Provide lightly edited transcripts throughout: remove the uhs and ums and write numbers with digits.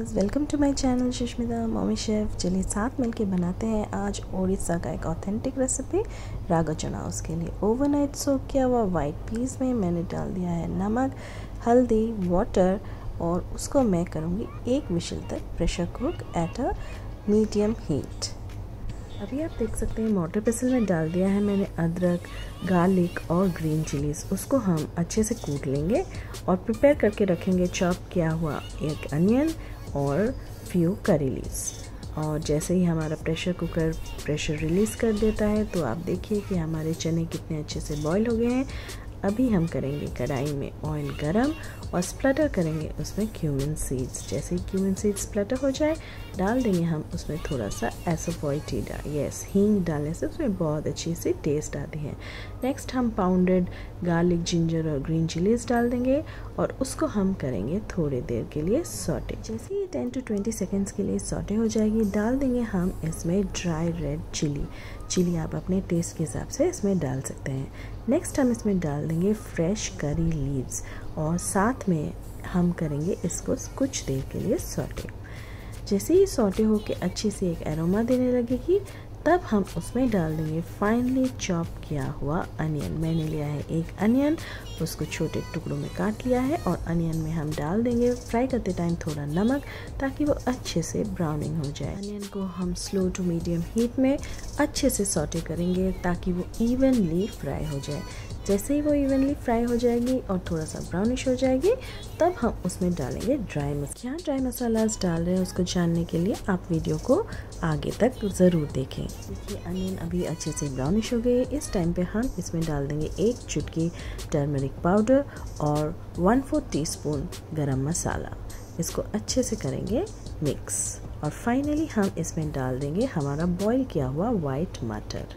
Viewers, welcome to my channel Sushmita mommy chef. चलिए साथ मिलके बनाते हैं आज ओडिशा का एक ऑथेंटिक रेसिपी रागा चना। उसके लिए ओवरनाइट सोक किया हुआ वाइट पीस में मैंने डाल दिया है नमक, हल्दी, वाटर और उसको मैं करूँगी एक विशल तक pressure cook at a medium heat. अभी आप देख सकते हैं मोटर पिसल में डाल दिया है मैंने अदरक, गार्लिक और ग्रीन चिलीज़। उसको हम अच्छे से कूट लेंगे और प्रिपेयर करके रखेंगे चॉप किया हुआ एक अनियन और फ्यू करी लीव्स। और जैसे ही हमारा प्रेशर कुकर प्रेशर रिलीज़ कर देता है तो आप देखिए कि हमारे चने कितने अच्छे से बॉईल हो गए हैं। अभी हम करेंगे कढ़ाई में ऑयल गरम और स्प्लटर करेंगे उसमें क्यूमिन सीड्स। जैसे ही क्यूमिन सीड्स स्प्लटर हो जाए डाल देंगे हम उसमें थोड़ा सा एसोफोइटिडा, यस, हींग डालने से उसमें बहुत अच्छी सी टेस्ट आती है। नेक्स्ट हम पाउंडेड गार्लिक, जिंजर और ग्रीन चिलीज डाल देंगे और उसको हम करेंगे थोड़ी देर के लिए सॉटे। जैसे ही 10 to 20 सेकेंड्स के लिए सॉटे हो जाएगी डाल देंगे हम इसमें ड्राई रेड चिली। चिली आप अपने टेस्ट के हिसाब से इसमें डाल सकते हैं। नेक्स्ट हम इसमें डाल देंगे फ्रेश करी लीव्स और साथ में हम करेंगे इसको कुछ देर के लिए सॉटे। जैसे ही सॉटे होके अच्छे से एक एरोमा देने लगेगी तब हम उसमें डाल देंगे फाइनली चॉप किया हुआ अनियन। मैंने लिया है एक अनियन, उसको छोटे टुकड़ों में काट लिया है और अनियन में हम डाल देंगे फ्राई करते टाइम थोड़ा नमक ताकि वो अच्छे से ब्राउनिंग हो जाए। अनियन को हम स्लो टू मीडियम हीट में अच्छे से सॉटे करेंगे ताकि वो इवनली फ्राई हो जाए। जैसे ही वो इवनली फ्राई हो जाएगी और थोड़ा सा ब्राउनिश हो जाएगी तब हम उसमें डालेंगे ड्राई मसाला। ड्राई मसालास डाल रहे हैं उसको जानने के लिए आप वीडियो को आगे तक ज़रूर देखें। देखिए अनियन अभी अच्छे से ब्राउनिश हो गई है। इस टाइम पे हम इसमें डाल देंगे एक चुटकी टर्मरिक पाउडर और 1/4 टीस्पून गरम मसाला। इसको अच्छे से करेंगे मिक्स और फाइनली हम इसमें डाल देंगे हमारा बॉईल किया हुआ वाइट मटर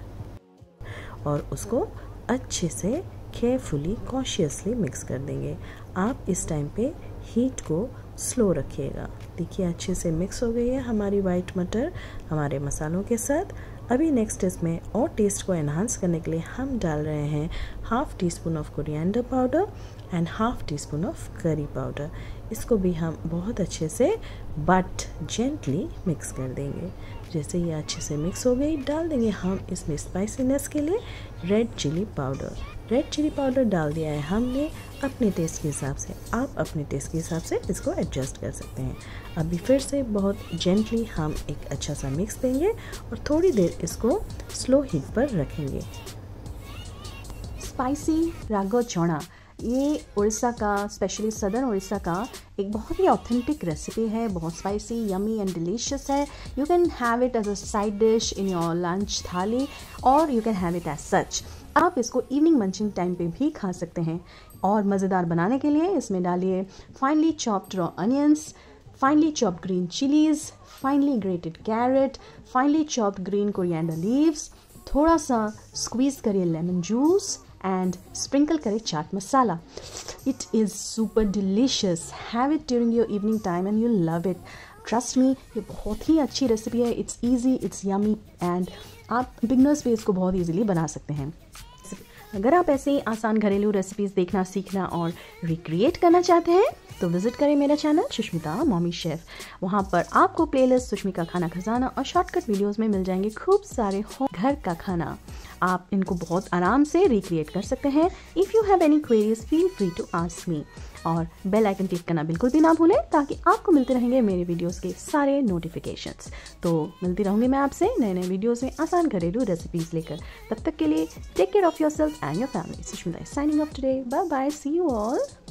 और उसको अच्छे से केयरफुली, कॉशियसली मिक्स कर देंगे। आप इस टाइम पे हीट को स्लो रखिएगा। देखिए अच्छे से मिक्स हो गई है हमारी वाइट मटर हमारे मसालों के साथ। अभी नेक्स्ट इसमें और टेस्ट को एनहांस करने के लिए हम डाल रहे हैं 1/2 teaspoon of coriander powder and 1/2 teaspoon of curry powder. इसको भी हम बहुत अच्छे से बट जेंटली मिक्स कर देंगे। जैसे ये अच्छे से मिक्स हो गई डाल देंगे हम इसमें स्पाइसीनेस के लिए red chilli powder. Red chilli powder डाल दिया है हमने अपने टेस्ट के हिसाब से। आप अपने टेस्ट के हिसाब से इसको एडजस्ट कर सकते हैं। अभी फिर से बहुत जेंटली हम एक अच्छा सा मिक्स देंगे और थोड़ी देर इसको स्लो हीट पर रखेंगे। स्पाइसी रागा चना ये उड़ीसा का, स्पेशली सदर्न उड़ीसा का एक बहुत ही ऑथेंटिक रेसिपी है। बहुत स्पाइसी, यमी एंड डिलीशियस है। You can have it as a side dish in your lunch thali और you can have it as such. आप इसको इवनिंग मंचिंग टाइम पे भी खा सकते हैं। और मज़ेदार बनाने के लिए इसमें डालिए finely chopped raw onions, finely chopped green chillies, finely grated carrot, finely chopped green coriander leaves, थोड़ा सा स्क्वीज़ करिए lemon juice and sprinkle curry chaat masala. It is super delicious. Have it during your evening time and you'll love it. Trust me, ये बहुत ही अच्छी recipe है। It's easy, it's yummy and आप beginners भी इसको बहुत easily बना सकते हैं। अगर आप ऐसे ही आसान घरेलू रेसिपीज़ देखना, सीखना और रिक्रिएट करना चाहते हैं तो विज़िट करें मेरा चैनल सुष्मिता मॉमी शेफ़। वहाँ पर आपको प्लेलिस्ट, सुष्मिता खाना खजाना और शॉर्टकट वीडियोस में मिल जाएंगे खूब सारे घर का खाना। आप इनको बहुत आराम से रिक्रिएट कर सकते हैं। If you have any queries feel free to ask me. और बेल आइकन क्लिक करना बिल्कुल भी ना भूलें ताकि आपको मिलते रहेंगे मेरे वीडियोस के सारे नोटिफिकेशंस। तो मिलती रहूँगी मैं आपसे नए नए वीडियोस में आसान घरेलू रेसिपीज़ लेकर। तब तक के लिए take care of yourself and your family. Sushmita signing off today. Bye bye, see you all.